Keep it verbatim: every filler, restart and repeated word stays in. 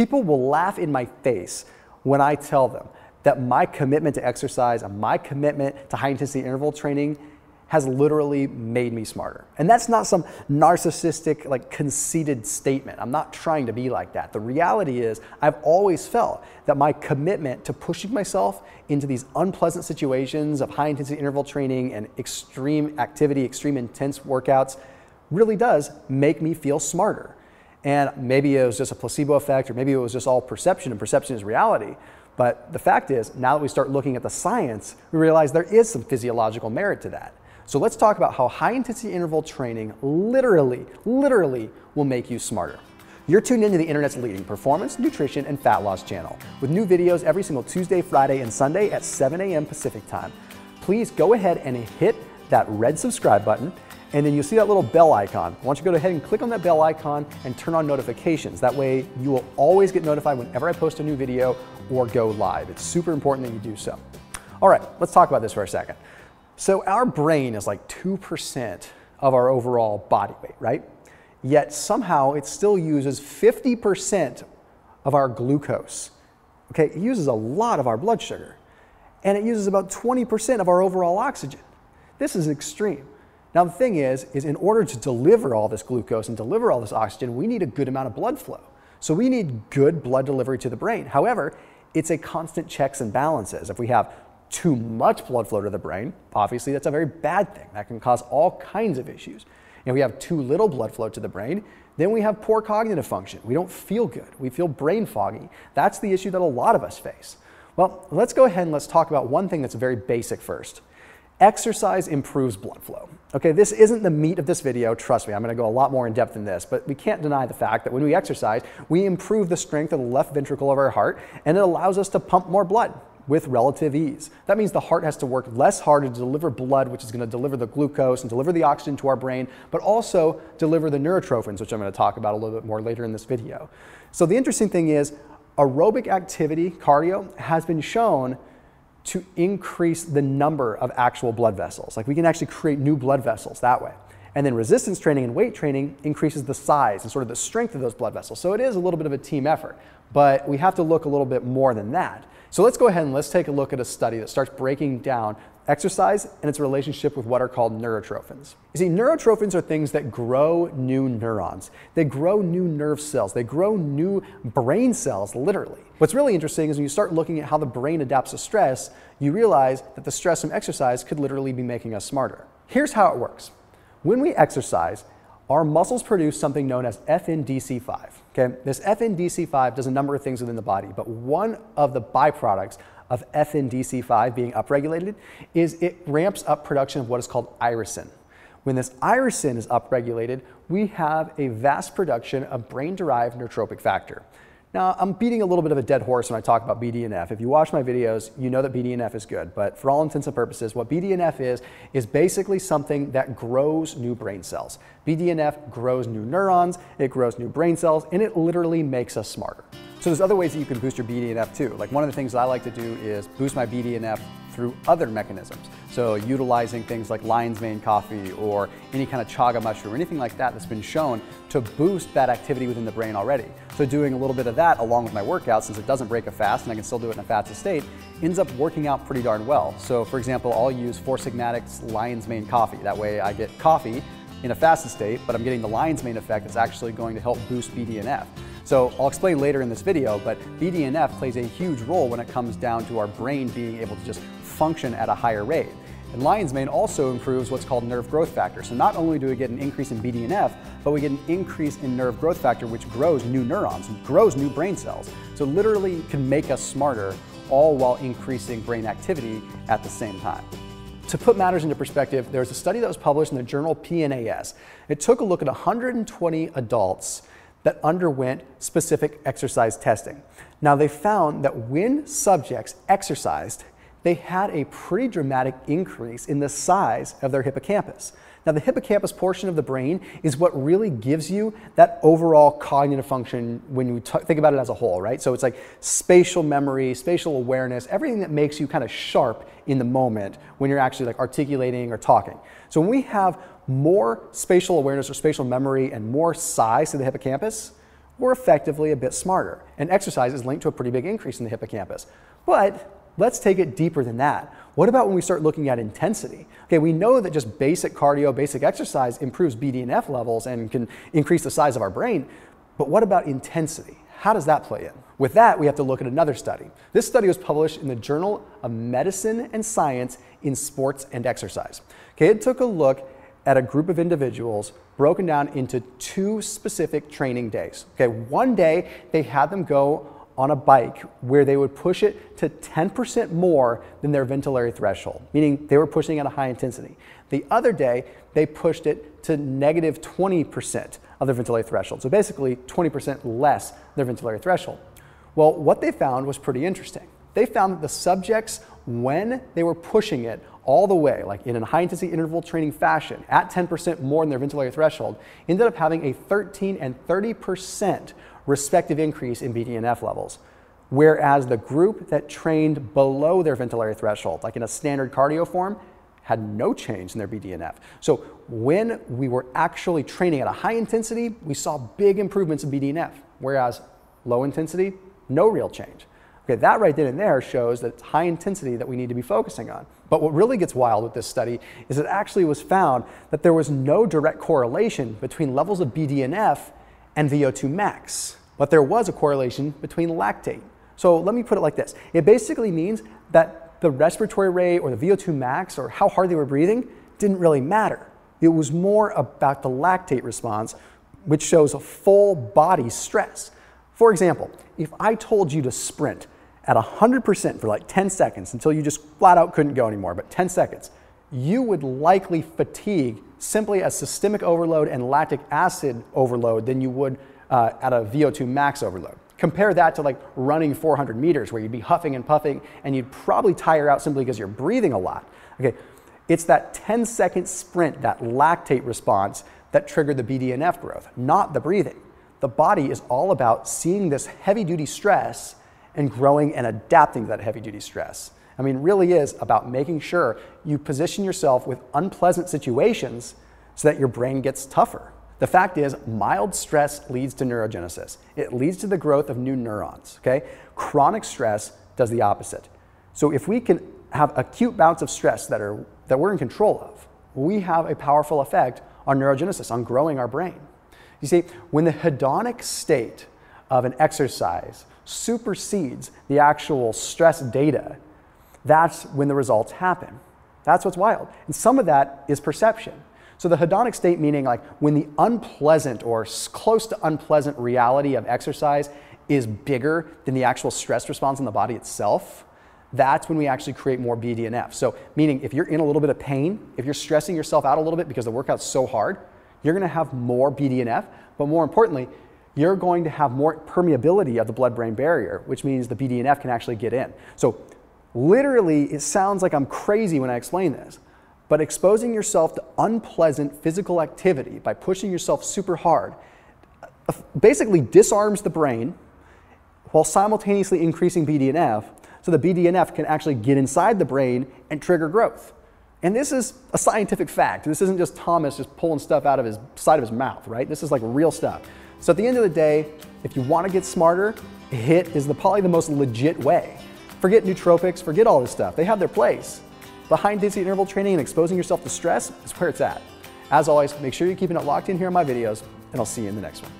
People will laugh in my face when I tell them that my commitment to exercise and my commitment to high intensity interval training has literally made me smarter. And that's not some narcissistic, like conceited statement. I'm not trying to be like that. The reality is I've always felt that my commitment to pushing myself into these unpleasant situations of high intensity interval training and extreme activity, extreme intense workouts really does make me feel smarter. And maybe it was just a placebo effect, or maybe it was just all perception, and perception is reality. But the fact is, now that we start looking at the science, we realize there is some physiological merit to that. So let's talk about how high-intensity interval training literally, literally will make you smarter. You're tuned into the internet's leading performance, nutrition, and fat loss channel with new videos every single Tuesday, Friday, and Sunday at seven A M Pacific time. Please go ahead and hit that red subscribe button, and then you'll see that little bell icon. Why don't you go ahead and click on that bell icon and turn on notifications. That way you will always get notified whenever I post a new video or go live. It's super important that you do so. All right, let's talk about this for a second. So our brain is like two percent of our overall body weight, right? Yet somehow it still uses fifty percent of our glucose. Okay, it uses a lot of our blood sugar, and it uses about twenty percent of our overall oxygen. This is extreme. Now the thing is, is in order to deliver all this glucose and deliver all this oxygen, we need a good amount of blood flow. So we need good blood delivery to the brain. However, it's a constant checks and balances. If we have too much blood flow to the brain, obviously that's a very bad thing. That can cause all kinds of issues. And we have too little blood flow to the brain, then we have poor cognitive function. We don't feel good. We feel brain foggy. That's the issue that a lot of us face. Well, let's go ahead and let's talk about one thing that's very basic first. Exercise improves blood flow. Okay, this isn't the meat of this video, trust me, I'm gonna go a lot more in depth than this, but we can't deny the fact that when we exercise, we improve the strength of the left ventricle of our heart, and it allows us to pump more blood with relative ease. That means the heart has to work less hard to deliver blood, which is gonna deliver the glucose and deliver the oxygen to our brain, but also deliver the neurotrophins, which I'm gonna talk about a little bit more later in this video. So the interesting thing is, aerobic activity, cardio, has been shown to increase the number of actual blood vessels. Like we can actually create new blood vessels that way. And then resistance training and weight training increases the size and sort of the strength of those blood vessels. So it is a little bit of a team effort, but we have to look a little bit more than that. So let's go ahead and let's take a look at a study that starts breaking down exercise and its relationship with what are called neurotrophins. You see, neurotrophins are things that grow new neurons. They grow new nerve cells. They grow new brain cells, literally. What's really interesting is when you start looking at how the brain adapts to stress, you realize that the stress from exercise could literally be making us smarter. Here's how it works. When we exercise, our muscles produce something known as F N D C five. Okay? This F N D C five does a number of things within the body, but one of the byproducts of F N D C five being upregulated is it ramps up production of what is called irisin. When this irisin is upregulated, we have a vast production of brain-derived neurotropic factor. Now, I'm beating a little bit of a dead horse when I talk about B D N F. If you watch my videos, you know that B D N F is good, but for all intents and purposes, what B D N F is, is basically something that grows new brain cells. B D N F grows new neurons, it grows new brain cells, and it literally makes us smarter. So there's other ways that you can boost your B D N F too. Like one of the things that I like to do is boost my B D N F through other mechanisms. So utilizing things like lion's mane coffee or any kind of chaga mushroom or anything like that that's been shown to boost that activity within the brain already. So doing a little bit of that along with my workout, since it doesn't break a fast and I can still do it in a fasted state, ends up working out pretty darn well. So for example, I'll use Four Sigmatic's lion's mane coffee. That way I get coffee in a fasted state, but I'm getting the lion's mane effect that's actually going to help boost B D N F. So I'll explain later in this video, but B D N F plays a huge role when it comes down to our brain being able to just function at a higher rate. And lion's mane also improves what's called nerve growth factor. So not only do we get an increase in B D N F, but we get an increase in nerve growth factor, which grows new neurons, grows new brain cells. So literally can make us smarter, all while increasing brain activity at the same time. To put matters into perspective, there was a study that was published in the journal P N A S. It took a look at one hundred twenty adults that underwent specific exercise testing. Now they found that when subjects exercised, they had a pretty dramatic increase in the size of their hippocampus. Now the hippocampus portion of the brain is what really gives you that overall cognitive function when you think about it as a whole, right? So it's like spatial memory, spatial awareness, everything that makes you kind of sharp in the moment when you're actually like articulating or talking. So when we have more spatial awareness or spatial memory and more size to the hippocampus, we're effectively a bit smarter. And exercise is linked to a pretty big increase in the hippocampus. But let's take it deeper than that. What about when we start looking at intensity? Okay, we know that just basic cardio, basic exercise improves B D N F levels and can increase the size of our brain, but what about intensity? How does that play in? With that, we have to look at another study. This study was published in the Journal of Medicine and Science in Sports and Exercise. Okay, it took a look at a group of individuals broken down into two specific training days. Okay, one day they had them go on a bike where they would push it to ten percent more than their ventilatory threshold, meaning they were pushing at a high intensity. The other day, they pushed it to negative twenty percent of their ventilatory threshold, so basically twenty percent less their ventilatory threshold. Well, what they found was pretty interesting. They found that the subjects, when they were pushing it all the way, like in a high-intensity interval training fashion, at ten percent more than their ventilatory threshold, ended up having a thirteen and thirty percent respective increase in B D N F levels. Whereas the group that trained below their ventilatory threshold, like in a standard cardio form, had no change in their B D N F. So when we were actually training at a high intensity, we saw big improvements in B D N F, whereas low intensity, no real change. Okay, that right then and there shows that it's high intensity that we need to be focusing on. But what really gets wild with this study is it actually was found that there was no direct correlation between levels of B D N F and V O two max, but there was a correlation between lactate. So let me put it like this. It basically means that the respiratory rate or the V O two max or how hard they were breathing didn't really matter. It was more about the lactate response, which shows a full body stress. For example, if I told you to sprint at one hundred percent for like ten seconds until you just flat out couldn't go anymore, but ten seconds, you would likely fatigue simply as systemic overload and lactic acid overload than you would uh, at a V O two max overload. Compare that to like running four hundred meters where you'd be huffing and puffing and you'd probably tire out simply because you're breathing a lot. Okay, it's that ten second sprint, that lactate response that triggered the B D N F growth, not the breathing. The body is all about seeing this heavy duty stress and growing and adapting to that heavy duty stress. I mean, it really is about making sure you position yourself with unpleasant situations so that your brain gets tougher. The fact is, mild stress leads to neurogenesis. It leads to the growth of new neurons, okay? Chronic stress does the opposite. So if we can have acute bouts of stress that, are, that we're in control of, we have a powerful effect on neurogenesis, on growing our brain. You see, when the hedonic state of an exercise supersedes the actual stress data, that's when the results happen. That's what's wild. And some of that is perception. So the hedonic state, meaning like when the unpleasant or close to unpleasant reality of exercise is bigger than the actual stress response in the body itself, that's when we actually create more B D N F. So meaning if you're in a little bit of pain, if you're stressing yourself out a little bit because the workout's so hard, you're gonna have more B D N F, but more importantly, you're going to have more permeability of the blood-brain barrier, which means the B D N F can actually get in. So literally, it sounds like I'm crazy when I explain this, but exposing yourself to unpleasant physical activity by pushing yourself super hard basically disarms the brain while simultaneously increasing B D N F, so the B D N F can actually get inside the brain and trigger growth. And this is a scientific fact. This isn't just Thomas just pulling stuff out of his side of his mouth, right? This is like real stuff. So at the end of the day, if you want to get smarter, HIIT is the, probably the most legit way. Forget nootropics, forget all this stuff. They have their place. The high intensity interval training and exposing yourself to stress is where it's at. As always, make sure you're keeping it locked in here on my videos, and I'll see you in the next one.